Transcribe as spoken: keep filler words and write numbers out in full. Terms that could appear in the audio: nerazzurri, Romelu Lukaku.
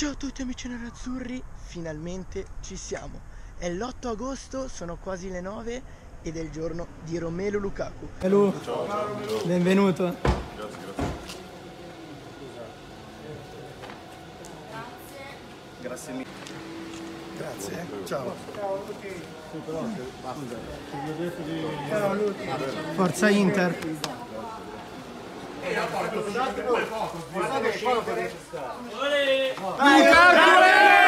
Ciao a tutti amici nerazzurri, finalmente ci siamo. È l'otto agosto, sono quasi le nove ed è il giorno di Romelu Lukaku. Hello. Ciao, ciao, Romelu. Benvenuto. Grazie, grazie. Grazie. Grazie mille. Grazie. Ciao. Ciao tutti. Ciao tutti. Forza Inter. Guardate che qua non potete stare. Lukaku!